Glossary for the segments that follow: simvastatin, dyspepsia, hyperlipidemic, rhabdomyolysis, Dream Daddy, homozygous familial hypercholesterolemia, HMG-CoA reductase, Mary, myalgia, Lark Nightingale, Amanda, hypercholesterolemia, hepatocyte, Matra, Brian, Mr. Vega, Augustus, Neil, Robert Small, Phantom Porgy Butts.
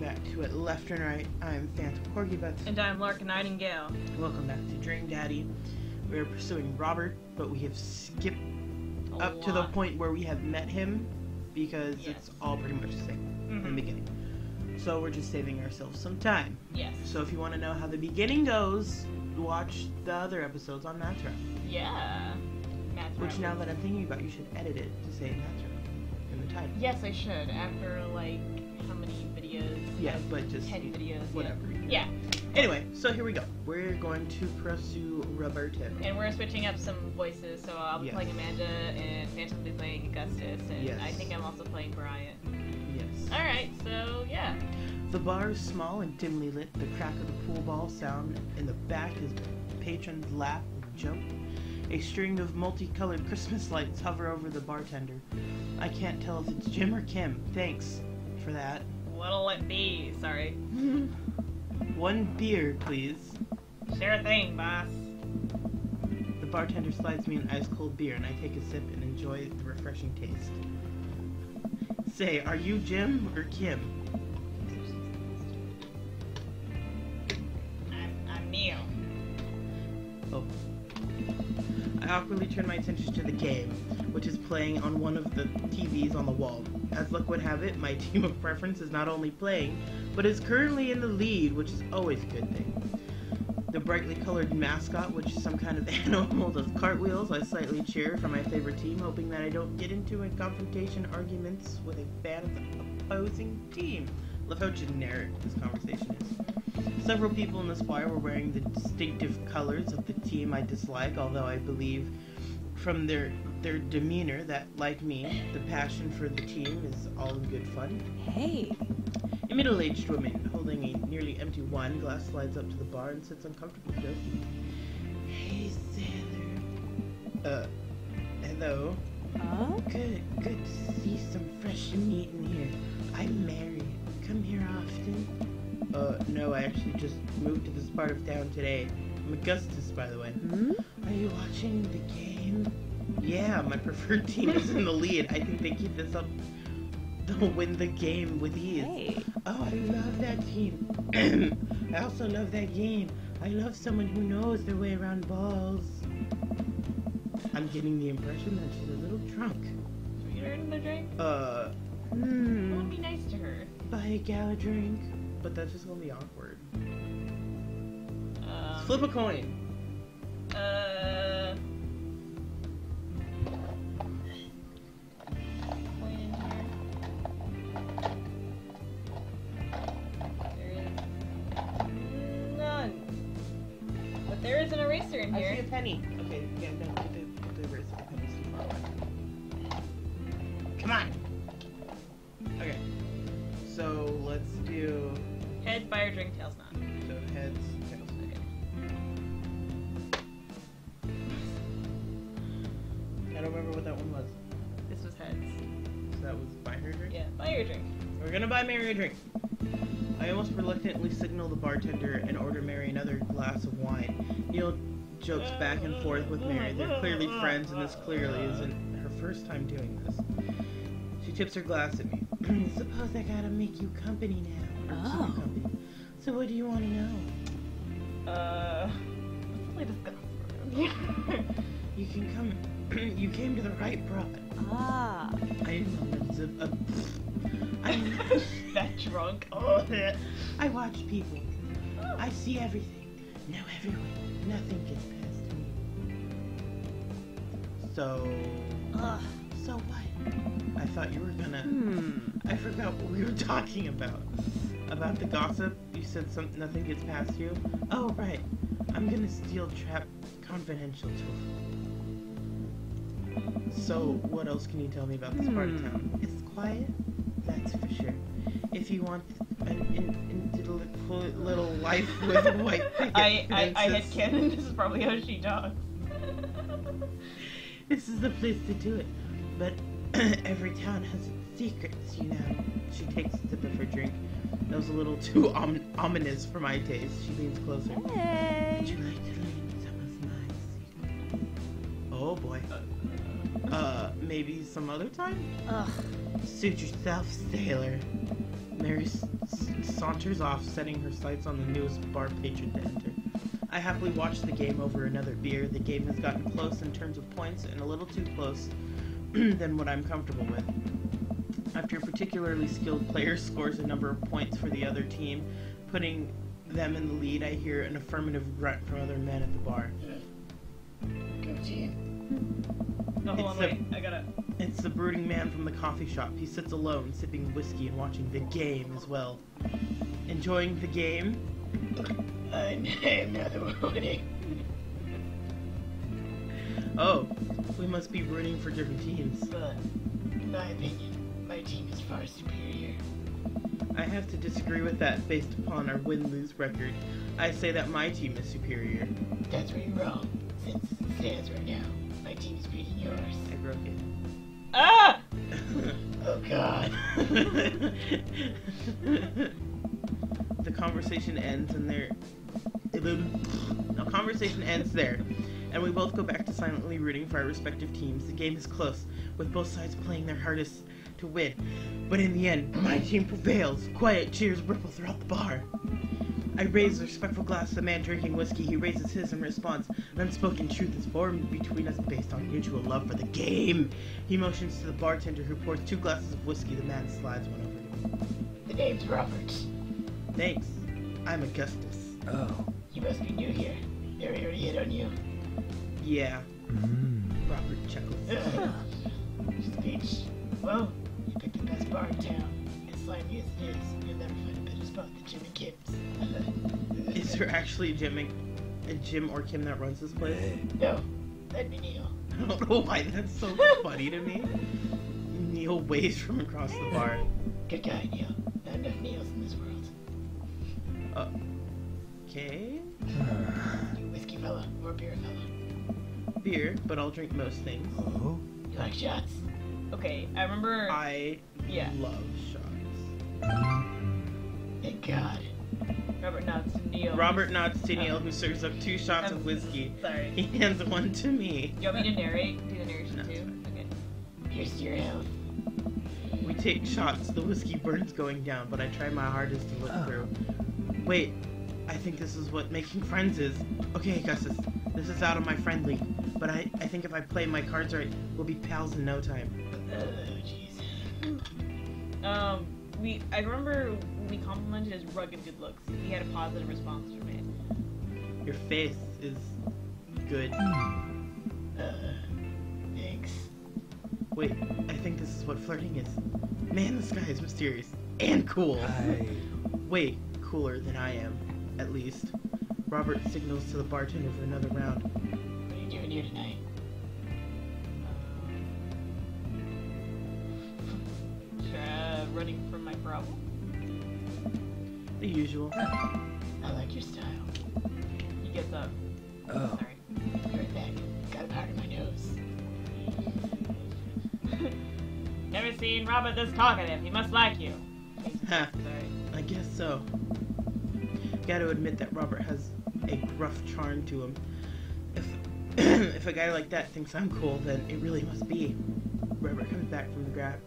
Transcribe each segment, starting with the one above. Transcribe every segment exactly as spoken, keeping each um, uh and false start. welcome back to It Left and Right. I'm Phantom Porgy Butts. And I'm Lark Nightingale. Welcome back to Dream Daddy. We are pursuing Robert, but we have skipped a up lot. to the point where we have met him, because yes. it's all pretty much the same mm-hmm. in the beginning. So we're just saving ourselves some time. Yes. So if you want to know how the beginning goes, watch the other episodes on Matra. Yeah. Matra. Which, now that I'm thinking about, you should edit it to say Matra. In the title. Yes, I should. After, like, how many videos? Yeah, like, but just... ten videos. Whatever. Yeah. yeah. Anyway, so here we go. We're going to pursue Roberto. And we're switching up some voices, so I'll be yes. playing Amanda, and Phantom will be playing Augustus, and yes. I think I'm also playing Brian. Yes. Alright, so, yeah. The bar is small and dimly lit. The crack of the pool ball sound in the back is patrons laugh and jump. A string of multicolored Christmas lights hover over the bartender. I can't tell if it's Jim or Kim. Thanks for that. What'll it be? Sorry. One beer, please. Sure thing, boss. The bartender slides me an ice-cold beer, and I take a sip and enjoy the refreshing taste. Say, are you Jim or Kim? I'm, I'm Neil. Oh. I awkwardly turn my attention to the game, which is playing on one of the T Vs on the wall. As luck would have it, my team of preference is not only playing, but is currently in the lead, which is always a good thing. The brightly colored mascot, which is some kind of animal, does cartwheels. I slightly cheer for my favorite team, hoping that I don't get into a confrontation arguments with a fan of the opposing team. Love how generic this conversation is. Several people in this choir were wearing the distinctive colors of the team I dislike, although I believe from their their demeanor that, like me, the passion for the team is all in good fun. Hey! A middle-aged woman holding a nearly empty wine glass slides up to the bar and sits uncomfortably close. Hey, Sailor. Uh, hello. Huh? Good, good to see some fresh meat in here. I'm Mary. Come here often. Uh, no, I actually just moved to this part of town today. I'm Augustus, by the way. Hmm? Are you watching the game? Yeah, my preferred team is in the lead. I think they keep this up. They'll win the game with ease. Hey. Oh, I love that team. I also love that game. I love someone who knows their way around balls. I'm getting the impression that she's a little drunk. Should we get her another drink? Uh, hmm. It would be nice to her. Buy a gal a drink. But that's just gonna be awkward. Um, Flip a coin. Uh. Coin in here. There is none. But there is an eraser in here. I see a penny. Okay, yeah, no, put the, put the eraser. The penny's too far away. Come on. Okay. So let's do. Head, fire, drink, tails, not. So heads, tails. Okay. I don't remember what that one was. This was heads. So that was buy her drink? Yeah, buy your drink. We're gonna buy Mary a drink. I almost reluctantly signal the bartender and order Mary another glass of wine. Neil jokes back and forth with Mary. They're clearly friends, and this clearly isn't her first time doing this. She tips her glass at me. Suppose I gotta make you company now. Oh. Company. So what do you want to know? Uh, let's really discuss. You can come. You came to the right broad. Ah. I am a, a, a, I'm that drunk. Oh. I watch people. Oh. I see everything. Know everyone. Nothing gets past me. So. Ugh. So what? I thought you were gonna. Hmm. I forgot what we were talking about. About the gossip, you said something. Nothing gets past you. Oh right, I'm gonna steal Trap Confidential tool. So what else can you tell me about this part of town? It's quiet, that's for sure. If you want an in, in, little life with a white picket, I I, I had canon. This is probably how she talks. This is the place to do it, but every town has its secrets, you know. She takes a sip of her drink. That was a little too om ominous for my taste. She leans closer. Hey. Would you like to learn some of my secrets? Oh boy. Uh, maybe some other time? Ugh. Suit yourself, sailor. Mary sa saunters off, setting her sights on the newest bar patron to enter. I happily watch the game over another beer. The game has gotten close in terms of points, and a little too close than what I'm comfortable with. After a particularly skilled player scores a number of points for the other team, putting them in the lead, I hear an affirmative grunt from other men at the bar. No, hold on, wait. I gotta... It's the brooding man from the coffee shop. He sits alone, sipping whiskey and watching the game as well. Enjoying the game? I'm not the winning. Oh, we must be rooting for different teams. But, in my opinion, my team is far superior. I have to disagree with that based upon our win-lose record. I say that my team is superior. That's where you're wrong. Since it stands right now, my team is beating yours. I broke it. Ah! Oh, God. The conversation ends and there... The conversation ends there, and we both go back to silently rooting for our respective teams. The game is close, with both sides playing their hardest to win. But in the end, my team prevails. Quiet cheers ripple throughout the bar. I raise a respectful glass to the man drinking whiskey. He raises his in response. An unspoken truth is formed between us based on mutual love for the game. He motions to the bartender, who pours two glasses of whiskey. The man slides one over to him. The name's Robert. Thanks. I'm Augustus. Oh. You must be new here. They already hit on you. Yeah. Mm. Robert chuckles. Speech. Well, you picked the best bar in town. As slimy as it is, you'll never find a better spot than Jim and Kim's. Is there actually a Jim, a Jim or Kim that runs this place? No. That'd be Neil. I don't know why that's so funny to me. Neil waves from across the bar. Good guy, Neil. Not enough Neils in this world. Uh... Okay. You whiskey fella or beer fella? Beer, but I'll drink most things. Oh. You like shots? Okay, I remember. I yeah. love shots. Thank God. Robert nods to Neil. Robert nods to Neil, who serves up two shots I'm, of whiskey. Sorry. He hands one to me. You want me to narrate? Do the narration no, too? Okay. Here's to your health. We take shots. The whiskey burns going down, but I try my hardest to look oh. through. Wait. I think this is what making friends is. Okay, Augustus, this is out of my friend league, but I, I think if I play my cards right, we'll be pals in no time. Oh, jeez. Um, we, I remember we complimented his rugged good looks. He had a positive response from it. Your face is good. Uh, thanks. Wait, I think this is what flirting is. Man, this guy is mysterious and cool. I... Wait, cooler than I am. At least. Robert signals to the bartender for another round. What are you doing here tonight? Uh, running from my problem? The usual. Oh, I like your style. He gets up. Oh. Sorry. Be right back. Got a powder in my nose. Never seen Robert this talkative. He must like you. Ha. Sorry. I guess so. Gotta admit that Robert has a gruff charm to him. If if a guy like that thinks I'm cool, then it really must be. Robert comes back from the grab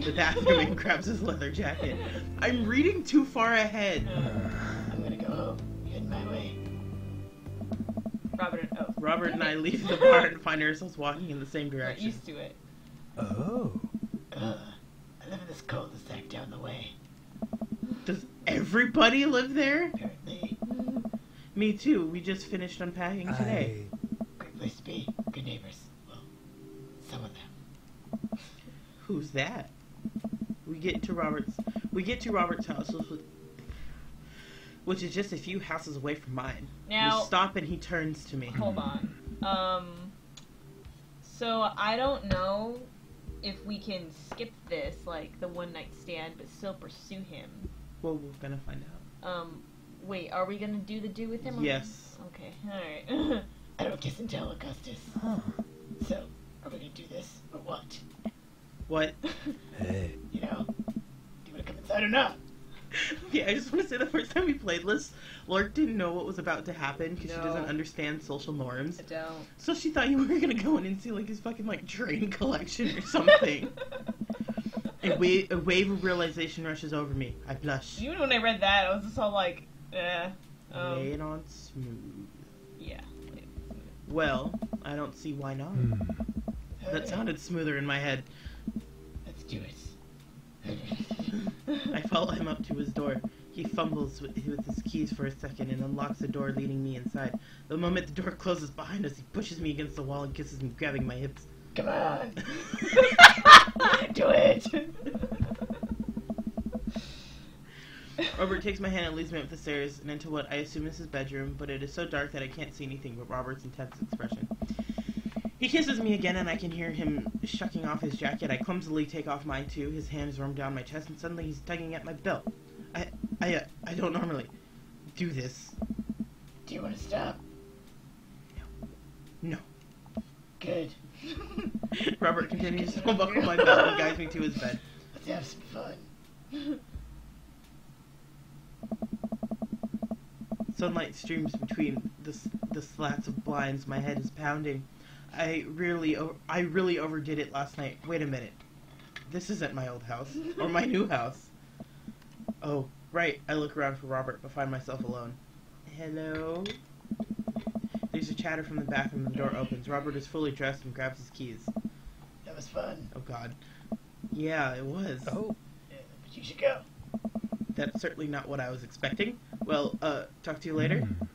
the bathroom and grabs his leather jacket. I'm reading too far ahead. Uh, I'm gonna go home. Get in my way. Robert and oh. Robert and I leave the bar and find ourselves walking in the same direction. We're used to it. Oh. Uh, I live in this cul-de-sac down the way. Does everybody live there? Apparently. Me too. We just finished unpacking I... today. Great place to be. Good neighbors. Well, some of them. Who's that? We get to Robert's. We get to Robert's house, which is just a few houses away from mine. Now we stop, and he turns to me. Hold on. Um. So I don't know if we can skip this, like the one night stand, but still pursue him. Well, we're gonna find out. Um, wait, are we gonna do the do with him? Yes. Okay, alright. I don't kiss and tell, Augustus. Huh. So, are we gonna do this, or what? What? Hey. You know, do you wanna come inside or not? Yeah, I just wanna say the first time we played this, Lark didn't know what was about to happen, because no. she doesn't understand social norms. I don't. So she thought you were gonna go in and see, like, his fucking, like, train collection or something. A wave, a wave of realization rushes over me. I blush. Even when I read that, I was just all like, eh. Um, lay it on smooth. Yeah. Lay it smooth. Well, I don't see why not. Mm. That sounded smoother in my head. Let's do it. I follow him up to his door. He fumbles with his keys for a second and unlocks the door, leading me inside. The moment the door closes behind us, he pushes me against the wall and kisses me, grabbing my hips. Come on! Do it! Robert takes my hand and leads me up the stairs and into what I assume is his bedroom, but it is so dark that I can't see anything but Robert's intense expression. He kisses me again, and I can hear him shucking off his jacket. I clumsily take off mine, too. His hands run down my chest, and suddenly he's tugging at my belt. I, I, uh, I don't normally do this. Do you want to stop? No. No. Good. Robert continues to buckle my belt and guides me to his bed. Let's have some fun. Sunlight streams between the, the slats of blinds. My head is pounding. I really, I really overdid it last night. Wait a minute. This isn't my old house. Or my new house. Oh, right. I look around for Robert, but find myself alone. Hello? There's a chatter from the bathroom and the door opens. Robert is fully dressed and grabs his keys. That was fun. Oh, God. Yeah, it was. Oh. Yeah, but you should go. That's certainly not what I was expecting. Well, uh, talk to you later? Mm.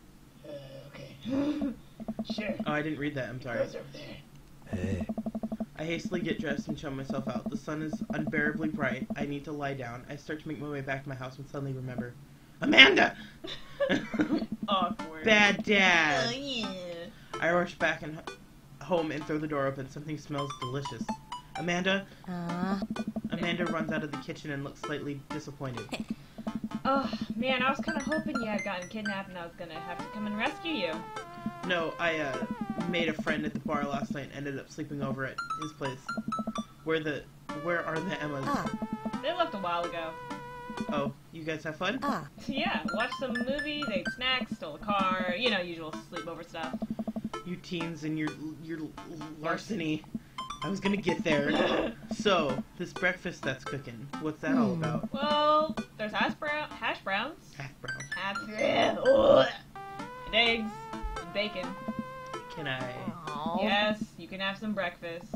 Uh, okay. Sure. Oh, I didn't read that. I'm sorry. Over there. Hey. I hastily get dressed and show myself out. The sun is unbearably bright. I need to lie down. I start to make my way back to my house and suddenly remember. Amanda! Awkward. Bad dad. Oh, yeah. I rush back and home and throw the door open. Something smells delicious. Amanda? Uh. Amanda runs out of the kitchen and looks slightly disappointed. Oh, man, I was kind of hoping you had gotten kidnapped and I was going to have to come and rescue you. No, I, uh, made a friend at the bar last night and ended up sleeping over at his place. Where the... Where are the Emmas? Ah. They left a while ago. Oh, you guys have fun? Ah. Yeah, watched some movie, they ate snacks, stole a car, you know, usual sleepover stuff. You teens and your, your larceny. I was gonna get there. So, this breakfast that's cooking, what's that mm. all about? Well, there's hash brown, hash browns. Hash browns. Hash browns. And eggs. Bacon. Can I? Aww. Yes, you can have some breakfast.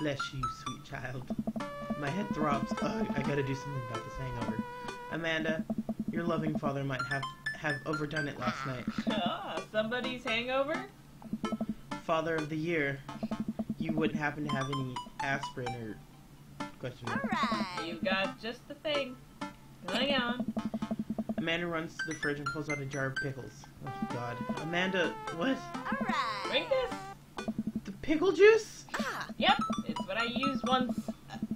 Bless you, sweet child. My head throbs. Ugh, I gotta do something about this hangover. Amanda, your loving father might have, have overdone it last night. Ah, somebody's hangover? Father of the year. You wouldn't happen to have any aspirin or question mark. Alright. You got just the thing. Going on. Amanda runs to the fridge and pulls out a jar of pickles. Oh, God. Amanda, what? All right. Drink this. The pickle juice? Ah. Yep. It's what I used once.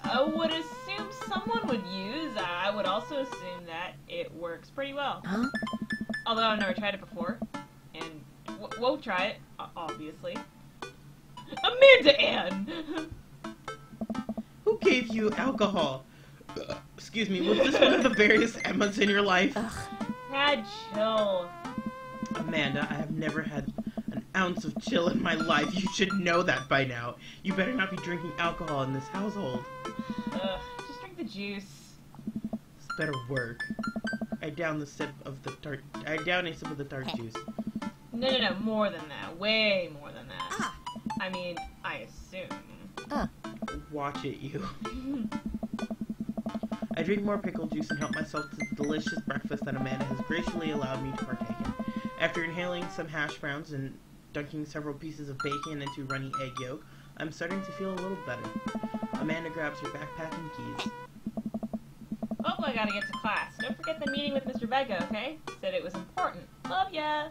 I would assume someone would use. I would also assume that it works pretty well. Huh? Although I've never tried it before. And w won't try it, obviously. Amanda Ann! Who gave you alcohol? Excuse me, was this one of the various Emmas in your life? Ugh. Had chill. Amanda, I have never had an ounce of chill in my life. You should know that by now. You better not be drinking alcohol in this household. Ugh, just drink the juice. This better work. I down the sip of the tart. I down a sip of the tart hey. juice. No, no, no, more than that. Way more than that. Ah. I mean, I assume. Uh. Watch it, you. I drink more pickle juice and help myself to the delicious breakfast that Amanda has graciously allowed me to partake in. After inhaling some hash browns and dunking several pieces of bacon into runny egg yolk, I'm starting to feel a little better. Amanda grabs her backpack and keys. Oh, I gotta get to class. Don't forget the meeting with Mister Vega, okay? Said it was important. Love ya!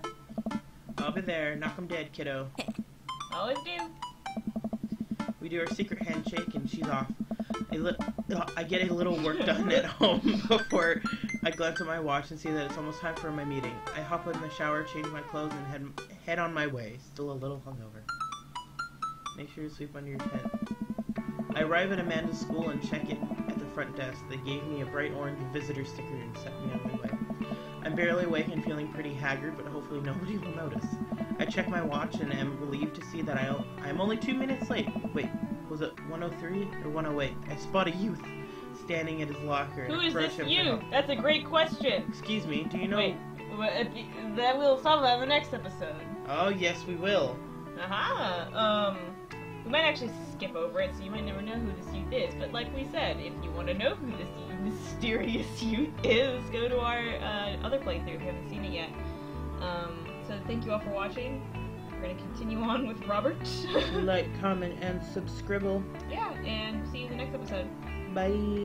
I'll be there. Knock 'em dead, kiddo. Always do. We do our secret handshake and she's off. I, li I get a little work done at home before I glance at my watch and see that it's almost time for my meeting. I hop in the shower, change my clothes, and head, head on my way, still a little hungover. Make sure you sleep under your tent. I arrive at Amanda's school and check in at the front desk. They gave me a bright orange visitor sticker and set me on my way. I'm barely awake and feeling pretty haggard, but hopefully nobody will notice. I check my watch and am relieved to see that I'll, I'm only two minutes late. Wait. Was it one oh three or one oh eight? I spot a youth standing at his locker and approach him. Who is this you? Him. That's a great question. Excuse me, do you know... Wait, that we'll solve that in the next episode. Oh, yes, we will. Aha, uh-huh. um... We might actually skip over it, so you might never know who this youth is, but like we said, if you want to know who this mysterious youth is, go to our uh, other playthrough if you haven't seen it yet. Um, so thank you all for watching. We're going to continue on with Robert. Like, comment, and subscribe. Yeah, and see you in the next episode. Bye.